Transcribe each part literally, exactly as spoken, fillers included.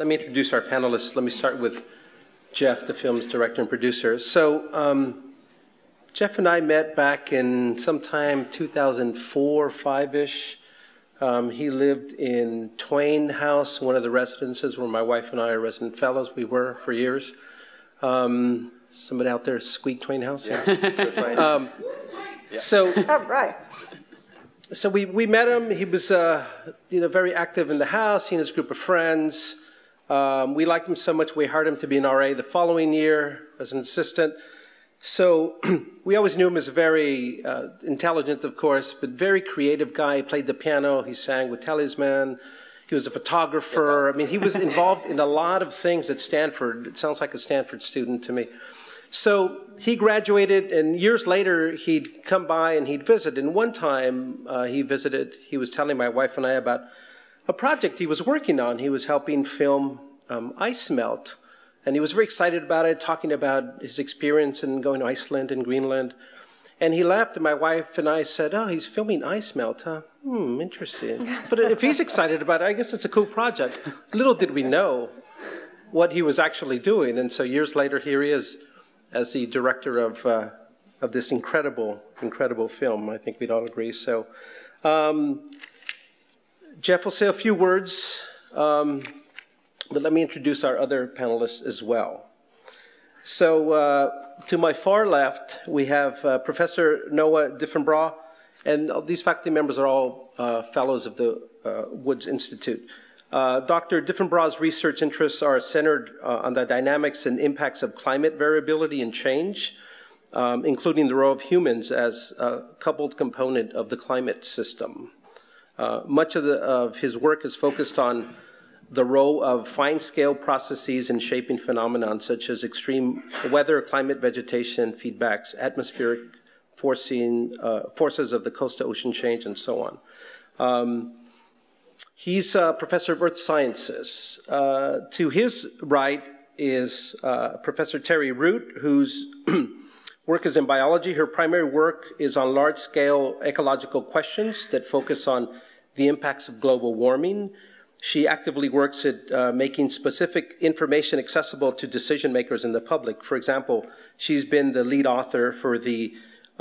Let me introduce our panelists. Let me start with Jeff, the film's director and producer. So um, Jeff and I met back in sometime two thousand four, five-ish. Um, he lived in Twain House, one of the residences where my wife and I are resident fellows. We were for years. Um, somebody out there squeak Twain House? Yeah. um, yeah. So, all right. So we, we met him. He was uh, you know, very active in the house, he and his group of friends. Um, we liked him so much we hired him to be an R A the following year as an assistant. So we always knew him as very uh, intelligent, of course, but very creative guy. He played the piano, he sang with Talisman, he was a photographer. I mean, he was involved in a lot of things at Stanford. It sounds like a Stanford student to me. So he graduated, and years later he'd come by and he'd visit. And one time uh, he visited, he was telling my wife and I about a project he was working on. He was helping film um, ice melt. And he was very excited about it, talking about his experience in going to Iceland and Greenland. And he laughed, and my wife and I said, oh, he's filming ice melt, huh? Hmm, interesting. But if he's excited about it, I guess it's a cool project. Little did we know what he was actually doing. And so years later, here he is as the director of, uh, of this incredible, incredible film. I think we'd all agree. So um, Jeff will say a few words. Um, But let me introduce our other panelists as well. So uh, to my far left, we have uh, Professor Noah Diffenbaugh, and these faculty members are all uh, fellows of the uh, Woods Institute. Uh, Doctor Diffenbaugh's research interests are centered uh, on the dynamics and impacts of climate variability and change, um, including the role of humans as a coupled component of the climate system. Uh, much of, the, of his work is focused on the role of fine-scale processes in shaping phenomena such as extreme weather, climate, vegetation feedbacks, atmospheric forcing, uh, forces of the coast-to-ocean change, and so on. Um, he's a professor of earth sciences. Uh, to his right is uh, Professor Terry Root, whose work is in biology. Her primary work is on large-scale ecological questions that focus on the impacts of global warming. She actively works at uh, making specific information accessible to decision makers and the public. For example, she's been the lead author for the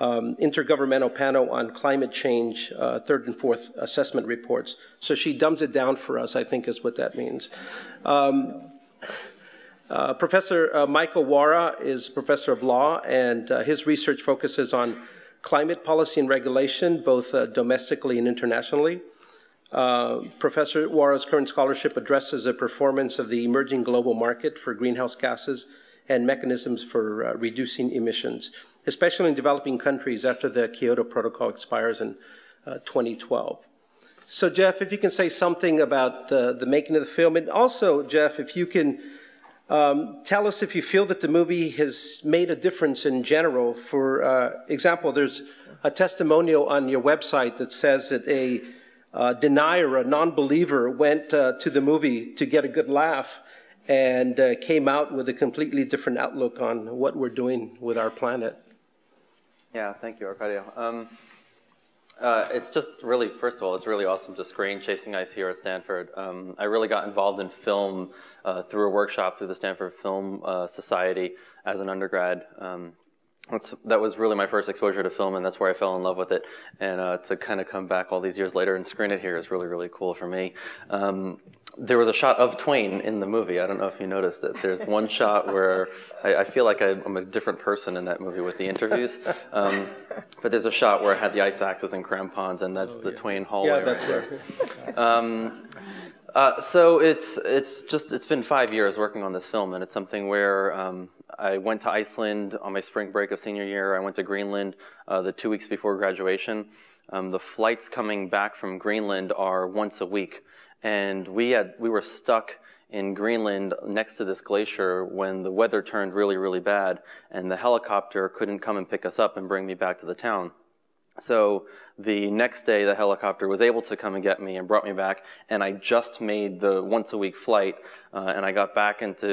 um, Intergovernmental Panel on Climate Change uh, third and fourth assessment reports. So she dumbs it down for us, I think is what that means. Um, uh, Professor uh, Michael Wara is professor of law, and uh, his research focuses on climate policy and regulation, both uh, domestically and internationally. Uh, Professor Wara's current scholarship addresses the performance of the emerging global market for greenhouse gases and mechanisms for uh, reducing emissions, especially in developing countries after the Kyoto Protocol expires in uh, twenty twelve. So Jeff, if you can say something about uh, the making of the film, and also Jeff, if you can um, tell us if you feel that the movie has made a difference in general. For uh, example, there's a testimonial on your website that says that a Uh, denier, a non-believer, went uh, to the movie to get a good laugh and uh, came out with a completely different outlook on what we're doing with our planet. Yeah, thank you, Arcadio. Um, uh, it's just really, first of all, it's really awesome to screen Chasing Ice here at Stanford. Um, I really got involved in film uh, through a workshop through the Stanford Film uh, Society as an undergrad. Um, That's, that was really my first exposure to film, and that's where I fell in love with it. And uh, to kind of come back all these years later and screen it here is really, really cool for me. Um, there was a shot of Twain in the movie. I don't know if you noticed it. There's one shot where I, I feel like I, I'm a different person in that movie with the interviews. Um, but there's a shot where I had the ice axes and crampons, and that's oh, the yeah. Twain hallway yeah, right there. Um, Uh, so it's, it's just, it's been five years working on this film, and it's something where um, I went to Iceland on my spring break of senior year. I went to Greenland uh, the two weeks before graduation. Um, the flights coming back from Greenland are once a week, and we, had, we were stuck in Greenland next to this glacier when the weather turned really, really bad, and the helicopter couldn't come and pick us up and bring me back to the town. So the next day, the helicopter was able to come and get me and brought me back, and I just made the once-a-week flight, uh, and I got back into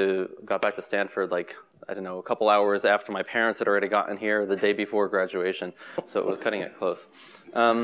got back to Stanford like, I don't know, a couple hours after my parents had already gotten here the day before graduation, so it was cutting it close. Um,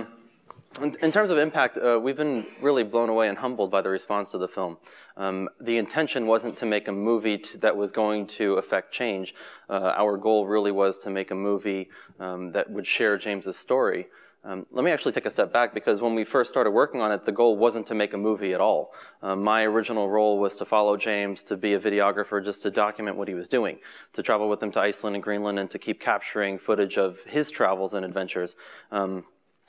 In, in terms of impact, uh, we've been really blown away and humbled by the response to the film. Um, the intention wasn't to make a movie to, that was going to affect change. Uh, our goal really was to make a movie um, that would share James's story. Um, let me actually take a step back, because when we first started working on it, the goal wasn't to make a movie at all. Um, my original role was to follow James, to be a videographer, just to document what he was doing, to travel with him to Iceland and Greenland, and to keep capturing footage of his travels and adventures. Um,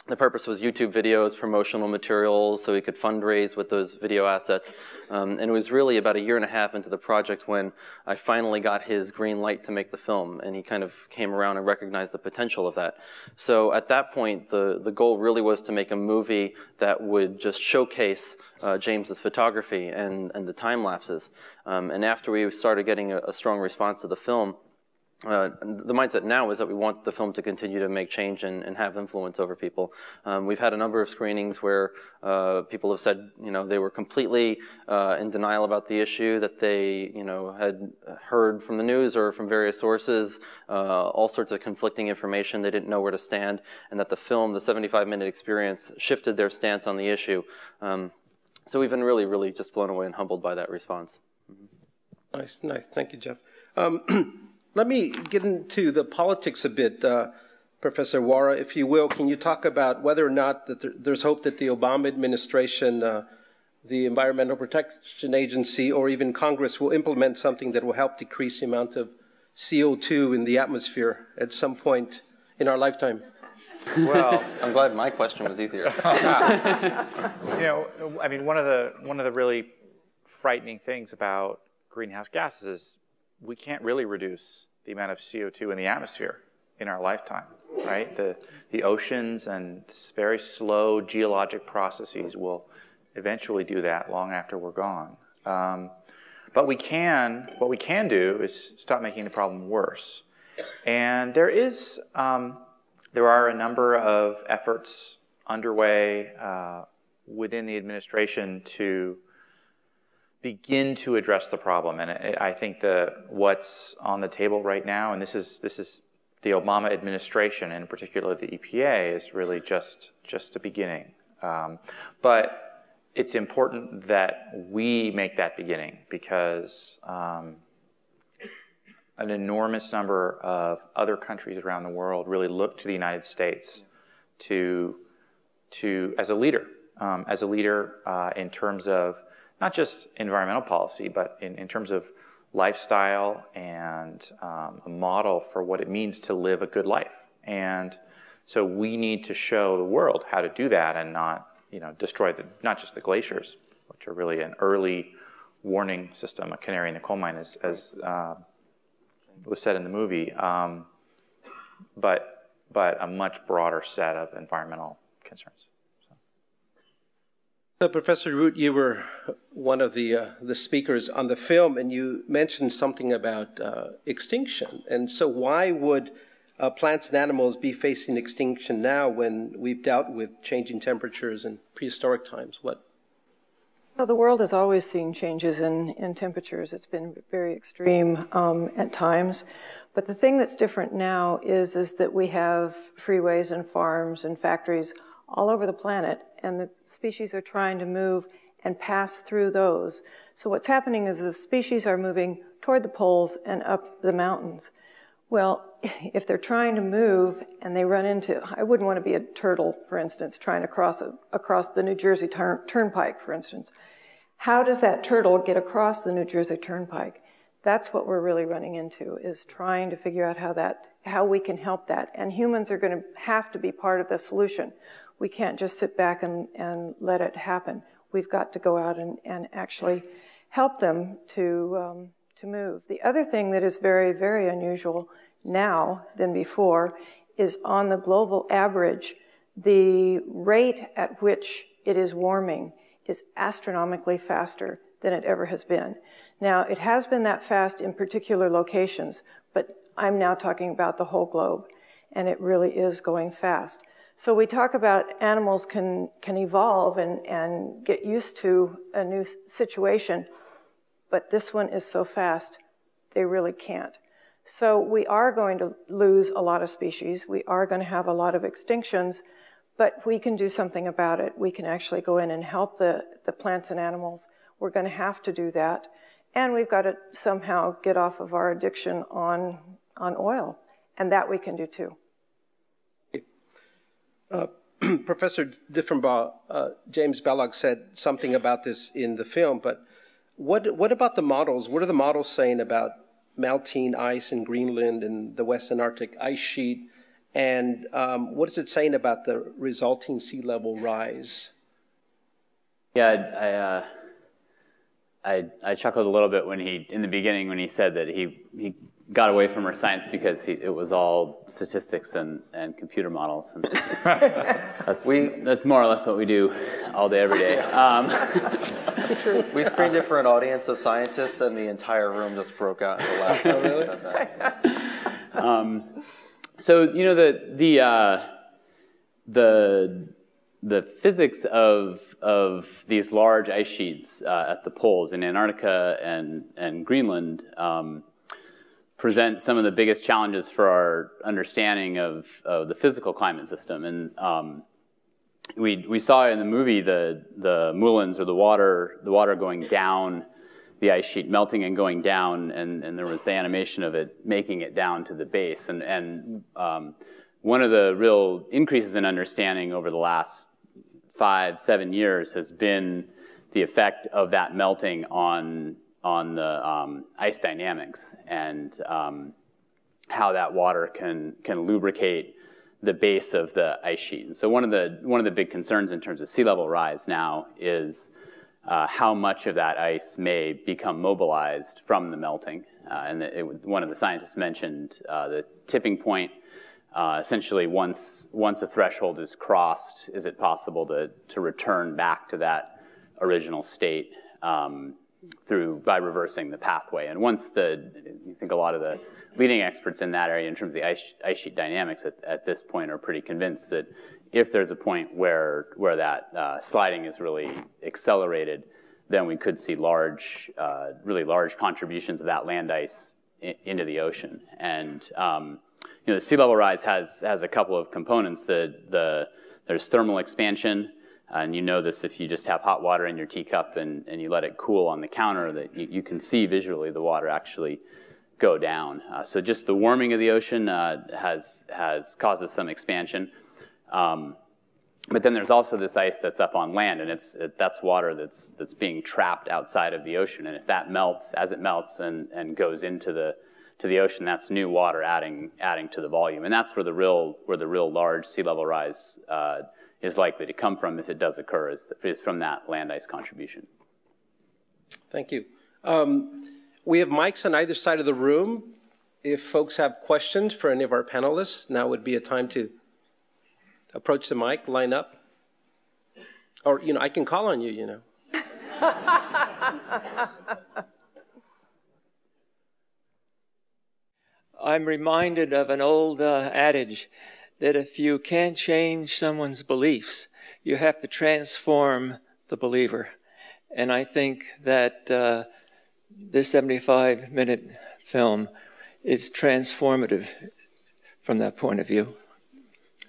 The purpose was YouTube videos, promotional materials, so we could fundraise with those video assets. Um, and it was really about a year and a half into the project when I finally got his green light to make the film, and he kind of came around and recognized the potential of that. So at that point, the, the goal really was to make a movie that would just showcase uh, James's photography and, and the time lapses. Um, and after we started getting a, a strong response to the film, Uh, the mindset now is that we want the film to continue to make change and, and have influence over people. Um, we've had a number of screenings where uh, people have said, you know, they were completely uh, in denial about the issue, that they, you know, had heard from the news or from various sources, uh, all sorts of conflicting information. They didn't know where to stand, and that the film, the seventy-five minute experience, shifted their stance on the issue. Um, so we've been really, really just blown away and humbled by that response. Mm-hmm. Nice, nice. Thank you, Jeff. Um, Let me get into the politics a bit, uh, Professor Wara, if you will. Can you talk about whether or not that there, there's hope that the Obama administration, uh, the Environmental Protection Agency, or even Congress will implement something that will help decrease the amount of C O two in the atmosphere at some point in our lifetime? Well, I'm glad my question was easier. You know, I mean, one of the, one of the really frightening things about greenhouse gases is we can't really reduce the amount of C O two in the atmosphere in our lifetime, right? The, the oceans and very slow geologic processes will eventually do that long after we're gone. Um, but we can, what we can do is stop making the problem worse. And there is, um, there are a number of efforts underway uh, within the administration to begin to address the problem, and it, I think the what's on the table right now, and this is this is the Obama administration, and in particular the E P A, is really just just the beginning. Um, but it's important that we make that beginning, because um, an enormous number of other countries around the world really look to the United States to to as a leader, um, as a leader uh, in terms of not just environmental policy, but in, in terms of lifestyle and um, a model for what it means to live a good life. And so we need to show the world how to do that and not, you know, destroy the, not just the glaciers, which are really an early warning system, a canary in the coal mine, as, as uh, was said in the movie, um, but, but a much broader set of environmental concerns. So, Professor Root, you were one of the, uh, the speakers on the film, and you mentioned something about uh, extinction. And so why would uh, plants and animals be facing extinction now when we've dealt with changing temperatures in prehistoric times? What? Well, the world is always seeing changes in, in temperatures. It's been very extreme um, at times. But the thing that's different now is, is that we have freeways and farms and factories all over the planet, and the species are trying to move and pass through those. So what's happening is the species are moving toward the poles and up the mountains. Well, if they're trying to move and they run into, I wouldn't want to be a turtle, for instance, trying to cross a, across the New Jersey turn, Turnpike, for instance. How does that turtle get across the New Jersey Turnpike? That's what we're really running into, is trying to figure out how, that, how we can help that. And humans are going to have to be part of the solution. We can't just sit back and, and let it happen. We've got to go out and, and actually help them to, um, to move. The other thing that is very, very unusual now than before is, on the global average, the rate at which it is warming is astronomically faster than it ever has been. Now, it has been that fast in particular locations, but I'm now talking about the whole globe, and it really is going fast. So we talk about animals can, can evolve and, and get used to a new situation, but this one is so fast, they really can't. So we are going to lose a lot of species. We are going to have a lot of extinctions, but we can do something about it. We can actually go in and help the, the plants and animals. We're going to have to do that. And we've got to somehow get off of our addiction on, on oil. And that we can do too. Uh, Professor Diffenbaugh, uh, James Balog said something about this in the film, but what, what about the models? What are the models saying about melting ice in Greenland and the Western Arctic ice sheet? And um, what is it saying about the resulting sea level rise? Yeah, I, I, uh, I, I chuckled a little bit when he, in the beginning, when he said that he, he got away from her science because he, it was all statistics and, and computer models. And that's, we, that's more or less what we do all day, every day. Um, it's true. We screened it for an audience of scientists, and the entire room just broke out into laughter. Oh, really? Said that. Um, so, you know, the, the, uh, the, the physics of, of these large ice sheets uh, at the poles in Antarctica and, and Greenland um, present some of the biggest challenges for our understanding of, of the physical climate system. And um, we, we saw in the movie the, the moulins, or the water, the water going down the ice sheet, melting and going down, and, and there was the animation of it making it down to the base. And, and um, one of the real increases in understanding over the last five, seven years has been the effect of that melting on on the um, ice dynamics, and um, how that water can can lubricate the base of the ice sheet. And so one of the one of the big concerns in terms of sea level rise now is uh, how much of that ice may become mobilized from the melting. Uh, and it, it, one of the scientists mentioned uh, the tipping point. Uh, essentially, once once a threshold is crossed, is it possible to to return back to that original state? Um, through by reversing the pathway. And once the, you think a lot of the leading experts in that area in terms of the ice, ice sheet dynamics at, at this point are pretty convinced that if there's a point where, where that uh, sliding is really accelerated, then we could see large, uh, really large contributions of that land ice in, into the ocean. And um, you know, the sea level rise has, has a couple of components. The, the, there's thermal expansion. And you know this if you just have hot water in your teacup and, and you let it cool on the counter, that you, you can see visually the water actually go down. Uh, so just the warming of the ocean uh, has, has causes some expansion. Um, but then there's also this ice that's up on land, and it's, it, that's water that's, that's being trapped outside of the ocean. And if that melts, as it melts and, and goes into the, to the ocean, that's new water adding, adding to the volume. And that's where the real, where the real large sea level rise uh, is likely to come from, if it does occur, is, the, is from that land ice contribution. Thank you. Um, we have mics on either side of the room. If folks have questions for any of our panelists, now would be a time to approach the mic, line up. Or, you know, I can call on you, you know. I'm reminded of an old uh, adage, that if you can't change someone's beliefs, you have to transform the believer. And I think that uh, this seventy-five minute film is transformative from that point of view.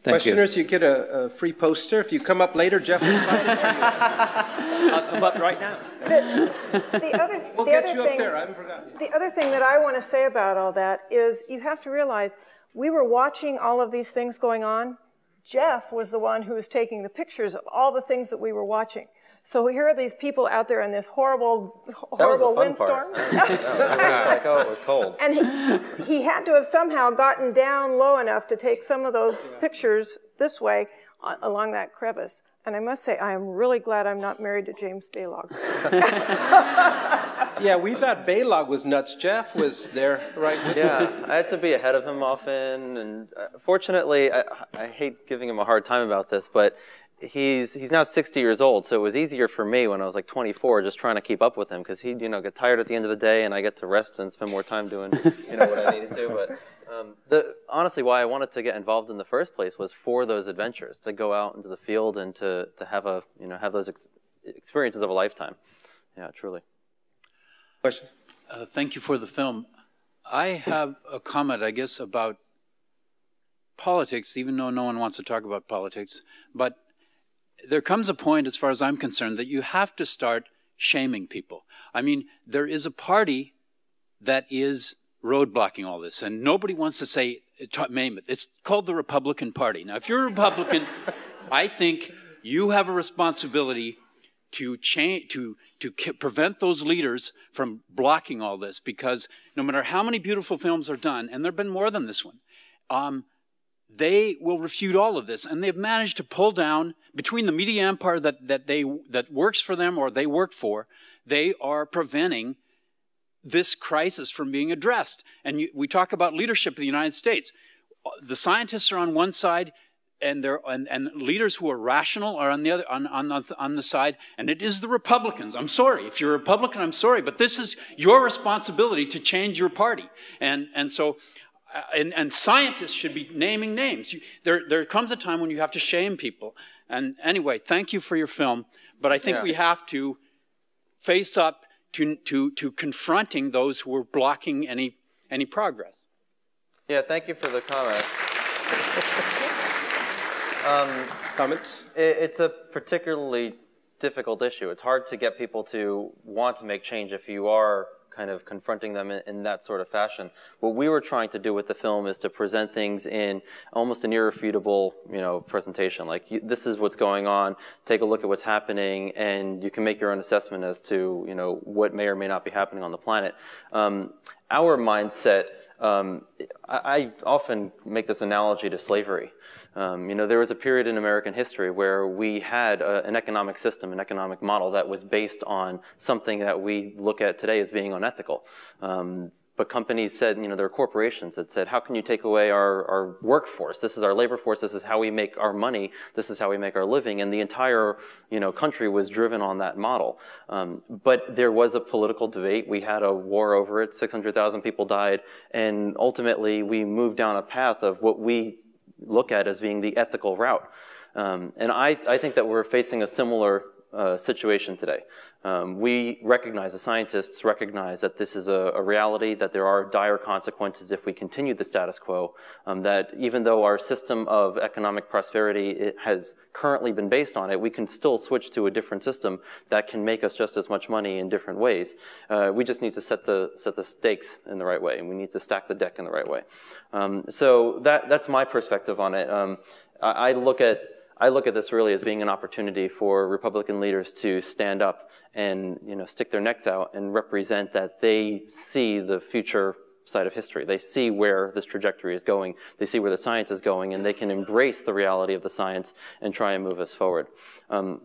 Thank Questioners, you. you get a, a free poster. If you come up later, Jeff will sign it for you. I'll come up right now. The, the other, we'll the get other you up thing, there. I haven't forgotten you. The other thing that I want to say about all that is you have to realize we were watching all of these things going on. Jeff was the one who was taking the pictures of all the things that we were watching. So here are these people out there in this horrible, horrible windstorm. That was the fun part. I mean, I was like, oh, it was cold. And he, he had to have somehow gotten down low enough to take some of those pictures this way uh, along that crevice. And I must say, I am really glad I'm not married to James Balog. Yeah, we thought Balog was nuts. Jeff was there right with yeah, him. Yeah, I had to be ahead of him often. And uh, fortunately, I, I hate giving him a hard time about this, but he's, he's now sixty years old. So it was easier for me when I was like twenty-four, just trying to keep up with him, because he'd you know, get tired at the end of the day, and I get to rest and spend more time doing you know, what I needed to. But Um, the, honestly, why I wanted to get involved in the first place was for those adventures, to go out into the field and to, to have, a, you know, have those ex experiences of a lifetime. Yeah, truly. Question? Uh, thank you for the film. I have a comment, I guess, about politics, even though no one wants to talk about politics, but there comes a point, as far as I'm concerned, that you have to start shaming people. I mean, there is a party that is road blocking all this, and nobody wants to say, name it. It's called the Republican Party. Now, if you're a Republican, I think you have a responsibility to change, to, to prevent those leaders from blocking all this, because no matter how many beautiful films are done, and there have been more than this one, um, they will refute all of this, and they've managed to pull down, between the media empire that, that, they, that works for them or they work for, they are preventing this crisis from being addressed. And you, we talk about leadership in the United States. The scientists are on one side, and, they're, and, and leaders who are rational are on the, other, on, on, the, on the side, and it is the Republicans. I'm sorry. If you're a Republican, I'm sorry, but this is your responsibility to change your party. And, and so... Uh, and, and scientists should be naming names. You, there, there comes a time when you have to shame people. And anyway, thank you for your film, but I think yeah. we have to face up to, to, to confronting those who are blocking any, any progress. Yeah, thank you for the comment. um, Comments? It, it's a particularly difficult issue. It's hard to get people to want to make change if you are kind of confronting them in, in that sort of fashion. What we were trying to do with the film is to present things in almost an irrefutable, you know, presentation. Like, you, this is what's going on, take a look at what's happening, and you can make your own assessment as to, you know, what may or may not be happening on the planet. Um, our mindset, um, I, I often make this analogy to slavery. Um, you know, there was a period in American history where we had a, an economic system, an economic model that was based on something that we look at today as being unethical. Um, but companies said, you know, there were corporations that said, how can you take away our, our workforce? This is our labor force. This is how we make our money. This is how we make our living. And the entire, you know, country was driven on that model. Um, but there was a political debate. We had a war over it. six hundred thousand people died. And ultimately, we moved down a path of what we look at as being the ethical route. Um, and I, I think that we're facing a similar uh, situation today. Um, we recognize, the scientists recognize that this is a, a reality, that there are dire consequences if we continue the status quo, um, that even though our system of economic prosperity it has currently been based on it, we can still switch to a different system that can make us just as much money in different ways. Uh, we just need to set the, set the stakes in the right way, and we need to stack the deck in the right way. Um, so that, that's my perspective on it. Um, I, I look at I look at this really as being an opportunity for Republican leaders to stand up and, you know, stick their necks out and represent that they see the future side of history. They see where this trajectory is going. They see where the science is going, and they can embrace the reality of the science and try and move us forward. Um,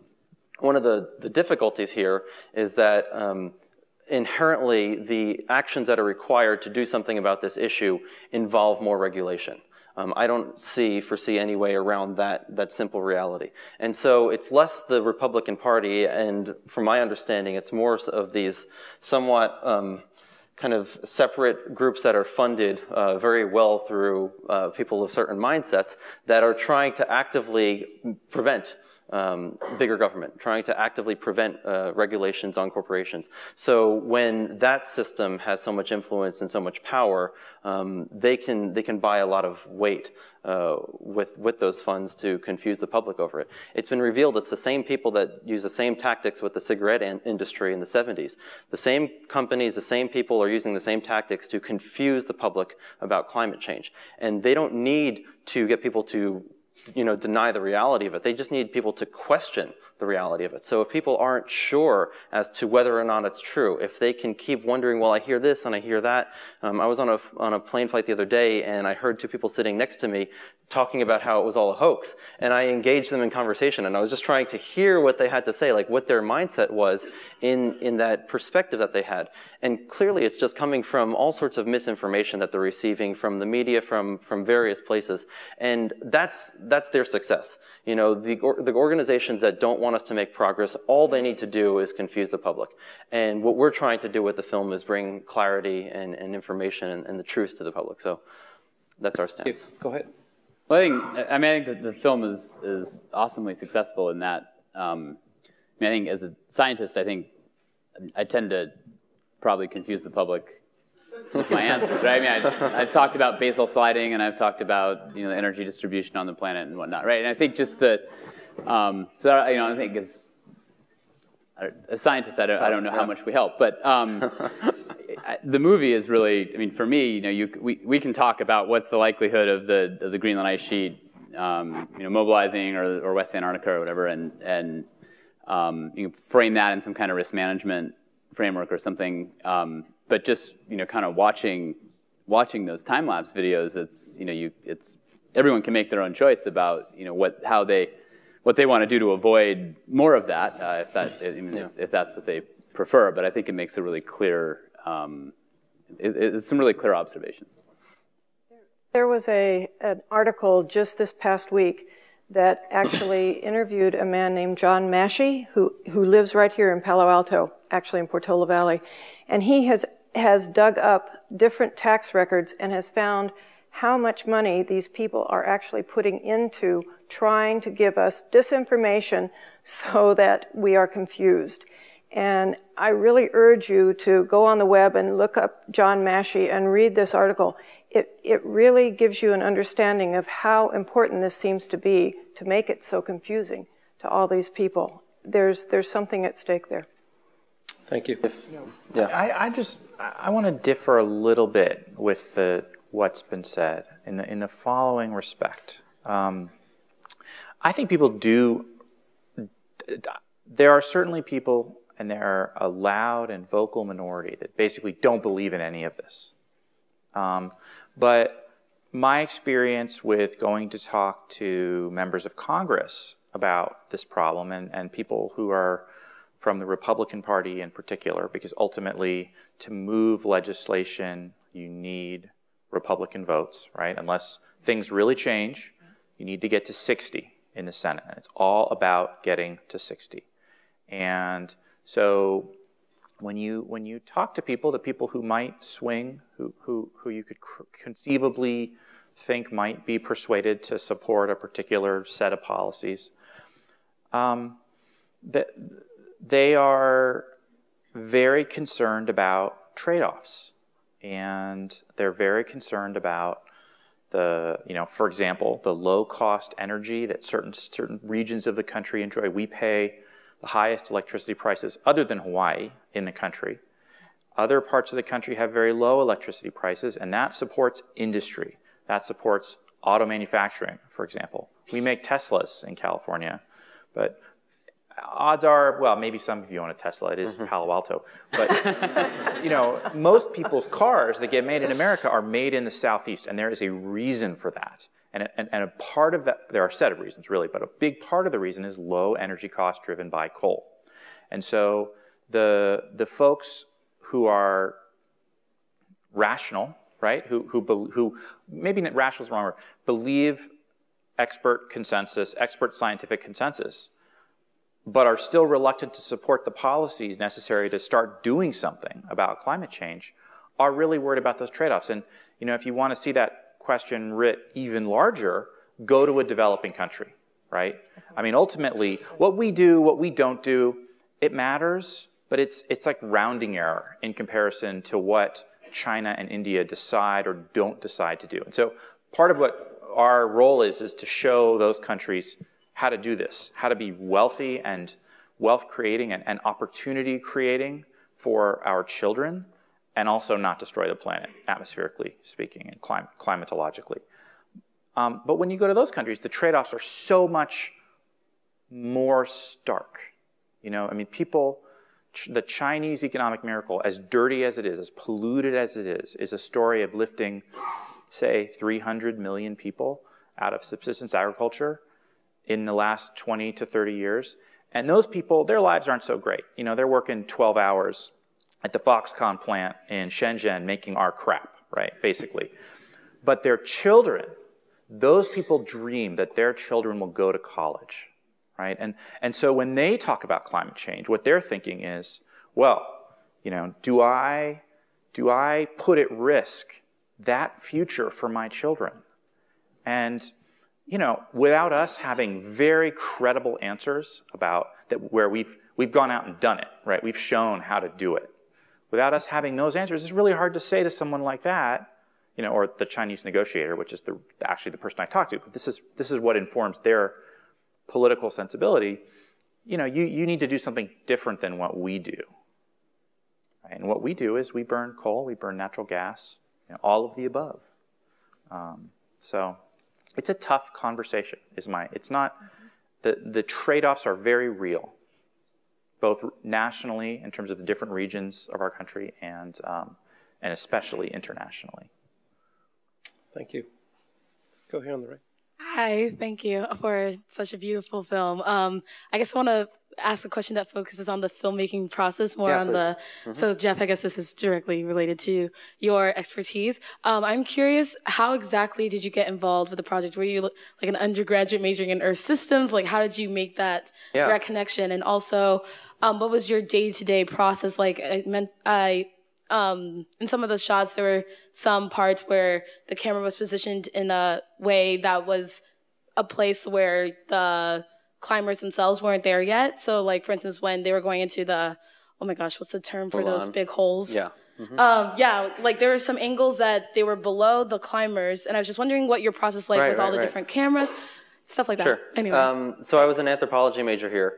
one of the, the difficulties here is that um, inherently the actions that are required to do something about this issue involve more regulation. Um, I don't see, foresee any way around that, that simple reality. And so it's less the Republican Party, and from my understanding, it's more of these somewhat um, kind of separate groups that are funded uh, very well through uh, people of certain mindsets that are trying to actively prevent Um, bigger government, trying to actively prevent uh, regulations on corporations. So when that system has so much influence and so much power, um, they can they can buy a lot of weight uh, with with those funds to confuse the public over it. It's been revealed it's the same people that use the same tactics with the cigarette industry in the seventies. The same companies, the same people are using the same tactics to confuse the public about climate change, and they don't need to get people to, you know, deny the reality of it. They just need people to question the reality of it. So if people aren't sure as to whether or not it's true, if they can keep wondering, well, I hear this and I hear that. Um, I was on a, on a plane flight the other day, and I heard two people sitting next to me talking about how it was all a hoax. And I engaged them in conversation, and I was just trying to hear what they had to say, like what their mindset was in, in that perspective that they had. And clearly it's just coming from all sorts of misinformation that they're receiving from the media, from, from various places. And that's, that's their success. You know, the, or, the organizations that don't want us to make progress, all they need to do is confuse the public. And what we're trying to do with the film is bring clarity and, and information and, and the truth to the public. So that's our stance. Go ahead. Well, I think, I mean, I think that the film is, is awesomely successful in that. Um, I mean, I think as a scientist, I think I tend to probably confuse the public with my answers, right? I mean, I, I've talked about basal sliding, and I've talked about, you know, the energy distribution on the planet and whatnot, right? And I think just the, um, so, you know, I think as a scientist, I don't, I don't know how much we help, but um, the movie is really, I mean, for me, you know, you, we, we can talk about what's the likelihood of the, of the Greenland ice sheet, um, you know, mobilizing or, or West Antarctica or whatever, and, and um, you can frame that in some kind of risk management framework or something. Um, but just, you know, kind of watching, watching those time-lapse videos, it's, you know, you, it's, everyone can make their own choice about, you know, what, how they, what they want to do to avoid more of that, uh, if that, I mean, yeah. if, if that's what they prefer. But I think it makes a really clear, um, it, it's some really clear observations. There was a, an article just this past week that actually interviewed a man named John Mashey, who, who lives right here in Palo Alto, actually in Portola Valley. And he has, has dug up different tax records and has found how much money these people are actually putting into trying to give us disinformation so that we are confused. And I really urge you to go on the web and look up John Mashey and read this article. It, it really gives you an understanding of how important this seems to be to make it so confusing to all these people. There's, there's something at stake there. Thank you. If, you know, yeah. I, I just, I want to differ a little bit with the, what's been said in the, in the following respect. Um, I think people do, there are certainly people, and there are a loud and vocal minority that basically don't believe in any of this. Um, but my experience with going to talk to members of Congress about this problem, and, and people who are from the Republican Party in particular, because ultimately to move legislation, you need Republican votes, right? Unless things really change, you need to get to sixty in the Senate. It's all about getting to sixty. And so when you, when you talk to people, the people who might swing, who, who, who you could conceivably think might be persuaded to support a particular set of policies, um, that they are very concerned about trade-offs. And they're very concerned about the, you know, for example, the low-cost energy that certain, certain regions of the country enjoy. We pay the highest electricity prices, other than Hawaii, in the country. Other parts of the country have very low electricity prices, and that supports industry. That supports auto manufacturing, for example. We make Teslas in California, but odds are, well, maybe some of you own a Tesla. It is mm-hmm. Palo Alto. But you know, most people's cars that get made in America are made in the Southeast, and there is a reason for that. And, and, and a part of that, there are a set of reasons, really, but a big part of the reason is low energy costs driven by coal. And so the, the folks who are rational, right, who, who, who maybe not rational is the wrong word, believe expert consensus, expert scientific consensus, but are still reluctant to support the policies necessary to start doing something about climate change, are really worried about those trade-offs. And you know, if you want to see that question writ even larger, go to a developing country, right? I mean, ultimately, what we do, what we don't do, it matters, but it's, it's like rounding error in comparison to what China and India decide or don't decide to do. And so part of what our role is, is to show those countries how to do this, how to be wealthy and wealth creating and, and opportunity creating for our children, and also not destroy the planet, atmospherically speaking and clim climatologically. Um, but when you go to those countries, the trade-offs are so much more stark. You know, I mean, people, ch the Chinese economic miracle, as dirty as it is, as polluted as it is, is a story of lifting, say, three hundred million people out of subsistence agriculture in the last twenty to thirty years. And those people, their lives aren't so great. You know, they're working twelve hours at the Foxconn plant in Shenzhen making our crap, right, basically. But their children, those people dream that their children will go to college, right? And, and so when they talk about climate change, what they're thinking is, well, you know, do I, do I put at risk that future for my children? And you know, without us having very credible answers about that, where we've, we've gone out and done it, right? We've shown how to do it. without us having those answers, it's really hard to say to someone like that, you know, or the Chinese negotiator, which is the, actually the person I talked to, but this is, this is what informs their political sensibility. You know, you, you need to do something different than what we do. Right? And what we do is we burn coal, we burn natural gas, you know, all of the above. Um, so it's a tough conversation, is my, it's not, the, the trade-offs are very real, both nationally in terms of the different regions of our country and, um, and especially internationally. Thank you. Go here on the right. Hi, thank you for such a beautiful film. Um, I guess I want to ask a question that focuses on the filmmaking process more yeah, on please. the, mm-hmm. So Jeff, I guess this is directly related to your expertise. Um, I'm curious, how exactly did you get involved with the project? Were you like an undergraduate majoring in earth systems? Like, how did you make that yeah. direct connection? And also, um, what was your day-to-day process? Like, I meant, I, Um, in some of the shots, there were some parts where the camera was positioned in a way that was a place where the climbers themselves weren't there yet. So, like, for instance, when they were going into the, oh my gosh, what's the term for Hold those on. big holes? Yeah. Mm-hmm. um, yeah, like there were some angles that they were below the climbers. And I was just wondering what your process like right, with right, all the right. different cameras. Stuff like that. Sure. Anyway. Um, so I was an anthropology major here,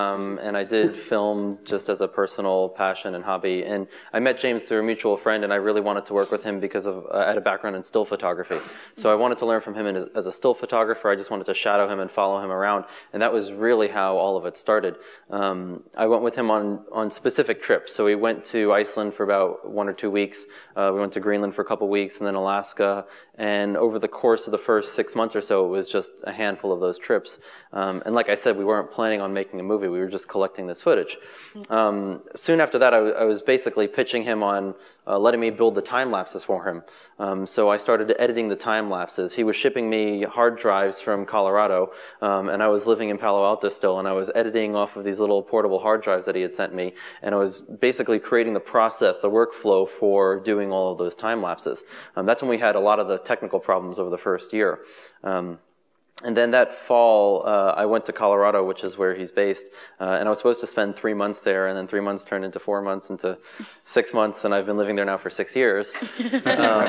um, and I did film just as a personal passion and hobby. And I met James through a mutual friend, and I really wanted to work with him because of, uh, I had a background in still photography. So I wanted to learn from him as, as a still photographer. I just wanted to shadow him and follow him around, and that was really how all of it started. Um, I went with him on, on specific trips. So we went to Iceland for about one or two weeks. Uh, we went to Greenland for a couple weeks, and then Alaska. And over the course of the first six months or so, it was just a handful of those trips. Um, and like I said, we weren't planning on making a movie. We were just collecting this footage. Um, soon after that, I, I was basically pitching him on uh, letting me build the time lapses for him. Um, so I started editing the time lapses. He was shipping me hard drives from Colorado, um, and I was living in Palo Alto still, and I was editing off of these little portable hard drives that he had sent me. And I was basically creating the process, the workflow for doing all of those time lapses. Um, that's when we had a lot of the technical problems over the first year. Um, And then that fall, uh, I went to Colorado, which is where he's based, uh, and I was supposed to spend three months there, and then three months turned into four months, into six months, and I've been living there now for six years. Um,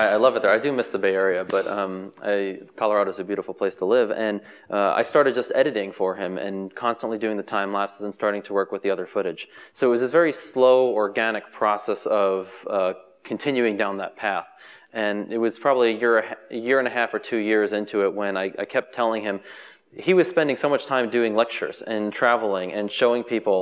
I, I love it there. I do miss the Bay Area, but um, I, Colorado's a beautiful place to live, and uh, I started just editing for him and constantly doing the time lapses and starting to work with the other footage. So it was this very slow, organic process of uh, continuing down that path. And it was probably a year, a year and a half or two years into it when I, I kept telling him, he was spending so much time doing lectures and traveling and showing people,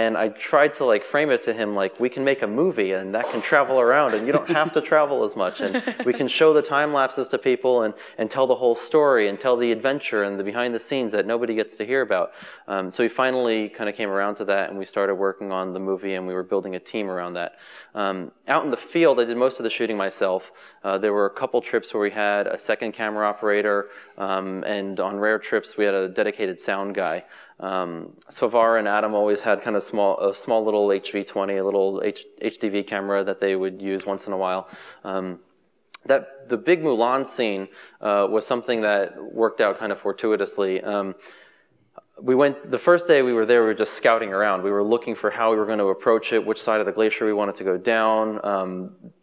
and I tried to like frame it to him like, we can make a movie and that can travel around and you don't have to travel as much, and we can show the time lapses to people and, and tell the whole story and tell the adventure and the behind the scenes that nobody gets to hear about. Um, so he finally kind of came around to that, and we started working on the movie, and we were building a team around that. Um, out in the field, I did most of the shooting myself. Uh, there were a couple trips where we had a second camera operator, um, and on rare trips, we had a dedicated sound guy. Um, Svavar and Adam always had kind of small, a small little H V twenty, a little H D V camera that they would use once in a while. Um, that, the big Mulan scene uh, was something that worked out kind of fortuitously. Um, We went, the first day we were there, we were just scouting around. We were looking for how we were going to approach it, which side of the glacier we wanted to go down, um,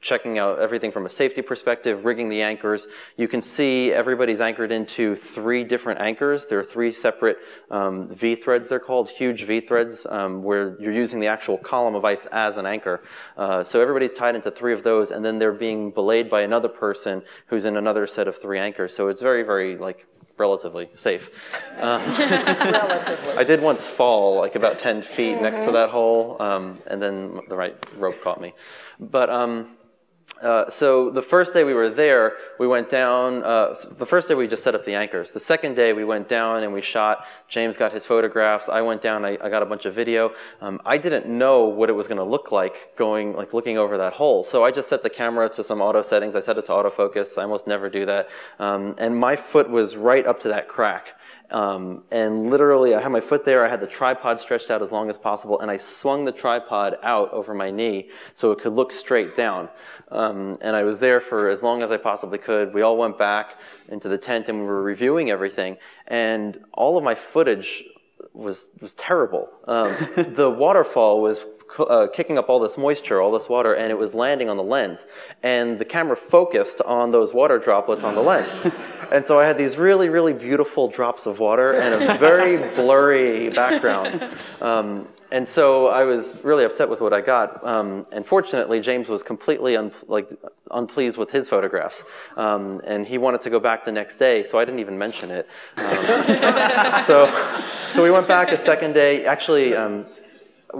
checking out everything from a safety perspective, rigging the anchors. You can see everybody's anchored into three different anchors. There are three separate um, V-threads, they're called, huge V-threads, um, where you're using the actual column of ice as an anchor. Uh, so everybody's tied into three of those, and then they're being belayed by another person who's in another set of three anchors. So it's very, very, like, relatively safe. Uh, relatively. I did once fall like about ten feet mm-hmm. next to that hole, um, and then the right rope caught me. But um, uh, so the first day we were there, we went down, uh, the first day we just set up the anchors. The second day we went down and we shot. James got his photographs. I went down, I, I got a bunch of video. Um, I didn't know what it was gonna look like going, like looking over that hole. So I just set the camera to some auto settings. I set it to autofocus. I almost never do that. Um, and my foot was right up to that crack. Um, and literally I had my foot there, I had the tripod stretched out as long as possible, and I swung the tripod out over my knee so it could look straight down. Um, and I was there for as long as I possibly could. We all went back into the tent and we were reviewing everything, and all of my footage was, was terrible. Um, the waterfall was uh, kicking up all this moisture, all this water, and it was landing on the lens. And the camera focused on those water droplets on the lens. And so I had these really, really beautiful drops of water and a very blurry background. Um, and so I was really upset with what I got. Um, and fortunately, James was completely un like unpleased with his photographs. Um, and he wanted to go back the next day, so I didn't even mention it. Um, so, so we went back a second day. Actually, um,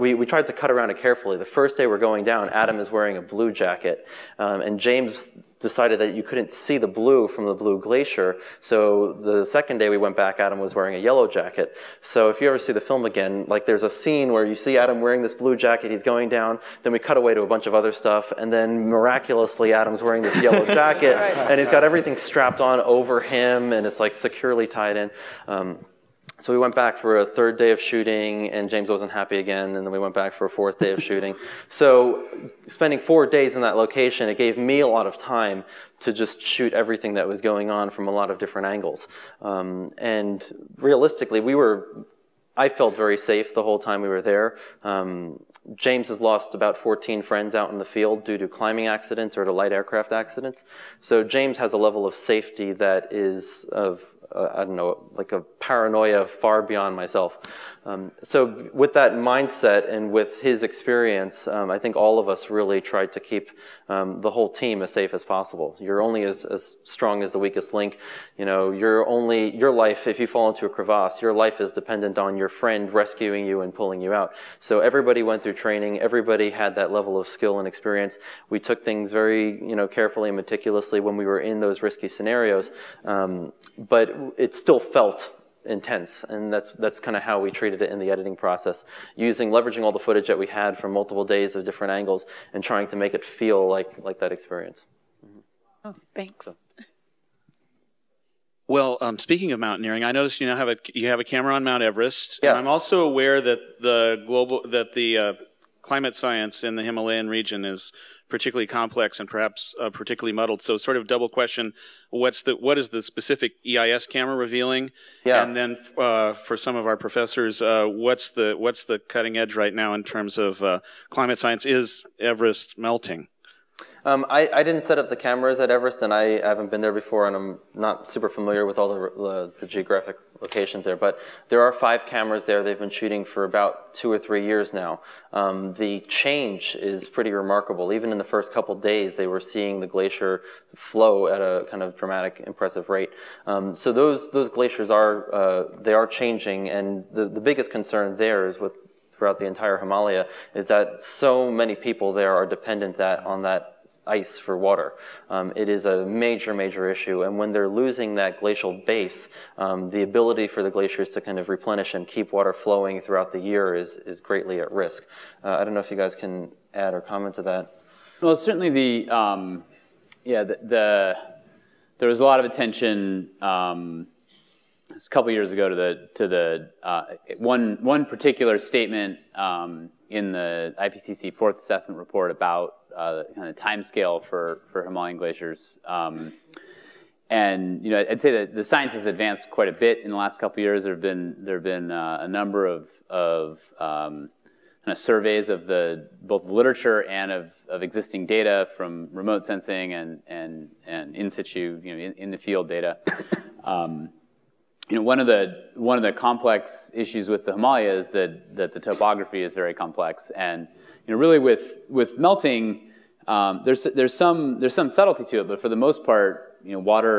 We, we tried to cut around it carefully. The first day we're going down, Adam is wearing a blue jacket. Um, and James decided that you couldn't see the blue from the blue glacier. So the second day we went back, Adam was wearing a yellow jacket. So if you ever see the film again, like there's a scene where you see Adam wearing this blue jacket, he's going down, then we cut away to a bunch of other stuff, and then miraculously Adam's wearing this yellow jacket, right. And he's got everything strapped on over him, and it's like securely tied in. Um, So we went back for a third day of shooting, and James wasn't happy again, and then we went back for a fourth day of shooting. So spending four days in that location, it gave me a lot of time to just shoot everything that was going on from a lot of different angles. Um, and realistically, we were... I felt very safe the whole time we were there. Um, James has lost about fourteen friends out in the field due to climbing accidents or to light aircraft accidents. So James has a level of safety that is of, uh, I don't know, like a paranoia far beyond myself. Um, so with that mindset and with his experience, um, I think all of us really tried to keep um, the whole team as safe as possible. You're only as, as strong as the weakest link. You know, you're only, your life, if you fall into a crevasse, your life is dependent on your your friend rescuing you and pulling you out. So everybody went through training. Everybody had that level of skill and experience. We took things very, you know, carefully and meticulously when we were in those risky scenarios, um, but it still felt intense, and that's that's kind of how we treated it in the editing process, using leveraging all the footage that we had from multiple days of different angles and trying to make it feel like like that experience. Mm-hmm. Oh, thanks. So. Well, um, speaking of mountaineering, I noticed you now have a you have a camera on Mount Everest. Yeah. And I'm also aware that the global that the uh, climate science in the Himalayan region is particularly complex and perhaps uh, particularly muddled. So, sort of double question: what's the what is the specific E I S camera revealing? Yeah. And then uh, for some of our professors, uh, what's the what's the cutting edge right now in terms of uh, climate science? Is Everest melting? Um, I, I didn't set up the cameras at Everest, and I haven't been there before, and I'm not super familiar with all the, the, the geographic locations there, but there are five cameras there. They've been shooting for about two or three years now. Um, the change is pretty remarkable. Even in the first couple days, they were seeing the glacier flow at a kind of dramatic, impressive rate. Um, so those, those glaciers are, uh, they are changing, and the, the biggest concern there is with throughout the entire Himalaya is that so many people there are dependent that, on that ice for water. Um, it is a major, major issue, and when they're losing that glacial base, um, the ability for the glaciers to kind of replenish and keep water flowing throughout the year is, is greatly at risk. Uh, I don't know if you guys can add or comment to that. Well, certainly the, um, yeah, the, the, there was a lot of attention um, a couple years ago to the, to the uh, one, one particular statement um, in the I P C C fourth assessment report about Uh, kind of time scale for, for Himalayan glaciers. Um, and, you know, I'd say that the science has advanced quite a bit in the last couple of years. There have been, there have been uh, a number of, of um, kind of surveys of the, both literature and of, of existing data from remote sensing and, and, and in situ, you know, in, in the field data. Um, you know, one of the, one of the complex issues with the Himalaya is that, that the topography is very complex. And, you know, really with, with melting, um, there's, there's, some, there's some subtlety to it, but for the most part, you know, water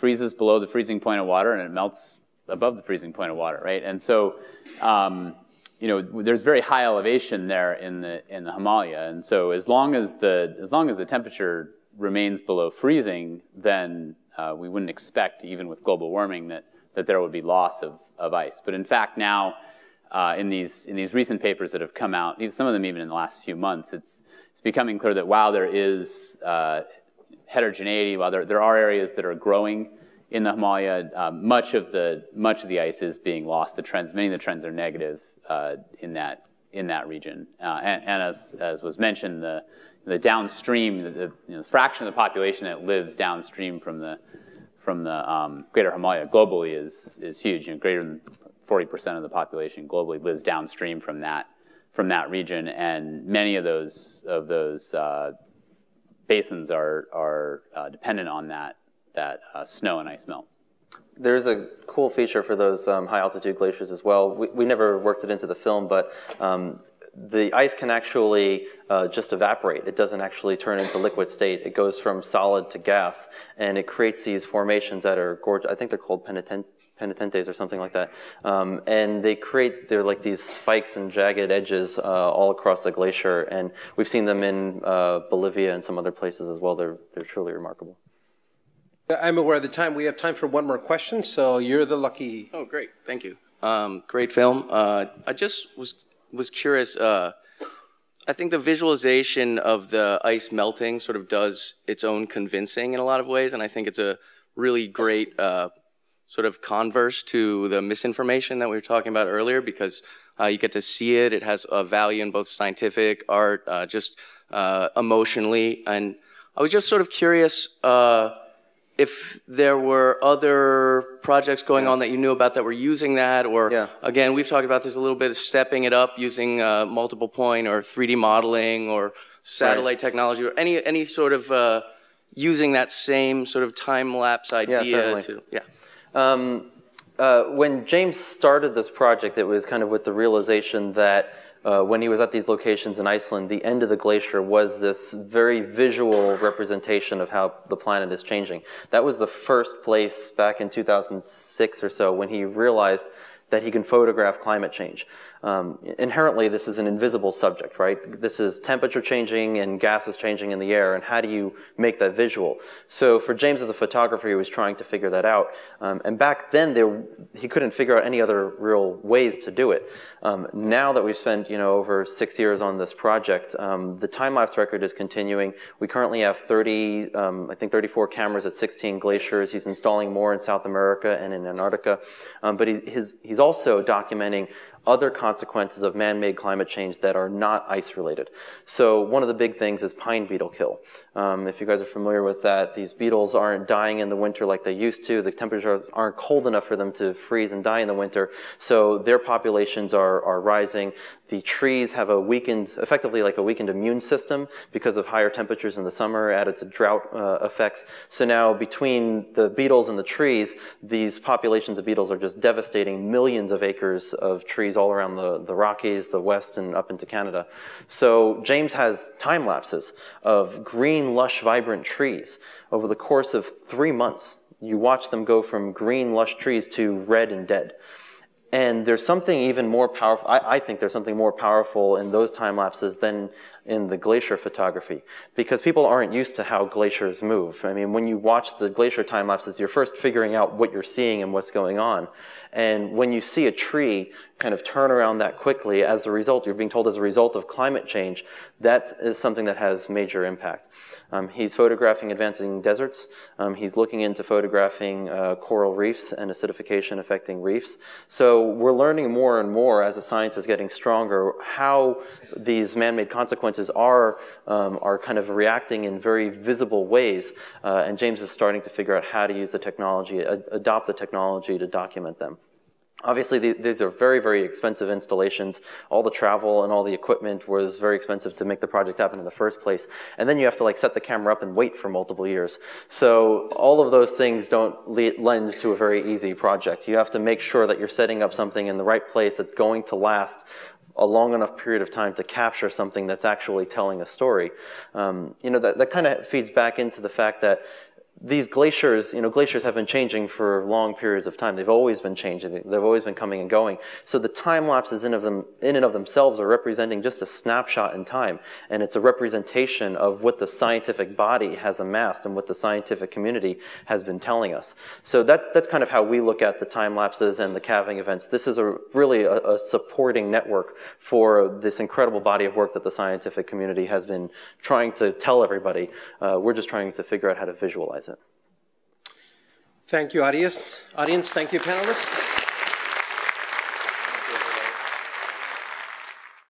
freezes below the freezing point of water and it melts above the freezing point of water, right? And so, um, you know, there's very high elevation there in the, in the Himalaya. And so as long as the, as long as the temperature remains below freezing, then uh, we wouldn't expect, even with global warming, that, that there would be loss of, of ice. But in fact, now, Uh, in these in these recent papers that have come out, some of them even in the last few months, it's it's becoming clear that while there is uh, heterogeneity, while there there are areas that are growing in the Himalaya, uh, much of the much of the ice is being lost. The trends, many of the trends, are negative uh, in that in that region. Uh, and, and as as was mentioned, the the downstream, the, the, you know, fraction of the population that lives downstream from the from the um, Greater Himalaya globally is is huge. You know, greater than forty percent of the population globally lives downstream from that from that region, and many of those of those uh, basins are are uh, dependent on that that uh, snow and ice melt. There's a cool feature for those um, high altitude glaciers as well. We, we never worked it into the film, but um, the ice can actually uh, just evaporate. It doesn't actually turn into liquid state. It goes from solid to gas, and it creates these formations that are gorgeous. I think they're called penitentes. penitentes or something like that. Um, and they create, they're like these spikes and jagged edges uh, all across the glacier. And we've seen them in uh, Bolivia and some other places as well. They're, they're truly remarkable. I'm aware of the time. We have time for one more question, so you're the lucky. Oh, great. Thank you. Um, great film. Uh, I just was, was curious. Uh, I think the visualization of the ice melting sort of does its own convincing in a lot of ways. And I think it's a really great uh, sort of converse to the misinformation that we were talking about earlier, because uh, you get to see it. It has a value in both scientific, art, uh, just uh, emotionally. And I was just sort of curious uh, if there were other projects going yeah. on that you knew about that were using that, or yeah. again, we've talked about this a little bit, stepping it up using uh, multiple point or three D modeling or satellite right. technology or any, any sort of uh, using that same sort of time-lapse idea yeah, to, yeah. Um, uh, when James started this project, it was kind of with the realization that uh, when he was at these locations in Iceland, the end of the glacier was this very visual representation of how the planet is changing. That was the first place back in two thousand six or so when he realized that he can photograph climate change. Um, inherently, this is an invisible subject, right? This is temperature changing and gases changing in the air, and how do you make that visual? So for James as a photographer, he was trying to figure that out. Um, and back then, there, he couldn't figure out any other real ways to do it. Um, now that we've spent you know, over six years on this project, um, the time-lapse record is continuing. We currently have thirty, um, I think thirty-four cameras at sixteen glaciers. He's installing more in South America and in Antarctica. Um, but he's, his, he's also documenting other consequences of man-made climate change that are not ice-related. So one of the big things is pine beetle kill. Um, if you guys are familiar with that, these beetles aren't dying in the winter like they used to. The temperatures aren't cold enough for them to freeze and die in the winter, so their populations are, are rising. The trees have a weakened, effectively like a weakened immune system because of higher temperatures in the summer added to drought uh, effects. So now between the beetles and the trees, these populations of beetles are just devastating millions of acres of trees all around the, the Rockies, the West, and up into Canada. So James has time lapses of green, lush, vibrant trees over the course of three months. You watch them go from green, lush trees to red and dead. And there's something even more powerful, I, I think there's something more powerful in those time lapses than in the glacier photography, because people aren't used to how glaciers move. I mean, when you watch the glacier time lapses, you're first figuring out what you're seeing and what's going on. And when you see a tree kind of turn around that quickly, as a result, you're being told as a result of climate change, that is something that has major impact. Um, he's photographing advancing deserts. Um, he's looking into photographing uh, coral reefs and acidification affecting reefs. So we're learning more and more as the science is getting stronger how these man-made consequences are, um, are kind of reacting in very visible ways. Uh, and James is starting to figure out how to use the technology, ad- adopt the technology to document them. Obviously, the, these are very, very expensive installations. All the travel and all the equipment was very expensive to make the project happen in the first place. And then you have to like set the camera up and wait for multiple years. So all of those things don't lend to a very easy project. You have to make sure that you're setting up something in the right place that's going to last a long enough period of time to capture something that's actually telling a story. Um, you know, that, that kind of feeds back into the fact that these glaciers, you know, glaciers have been changing for long periods of time. They've always been changing. They've always been coming and going. So the time lapses in, of them, in and of themselves are representing just a snapshot in time. And it's a representation of what the scientific body has amassed and what the scientific community has been telling us. So that's, that's kind of how we look at the time lapses and the calving events. This is a, really a, a supporting network for this incredible body of work that the scientific community has been trying to tell everybody. Uh, we're just trying to figure out how to visualize it. Thank you, audience. Audience, thank you, panelists.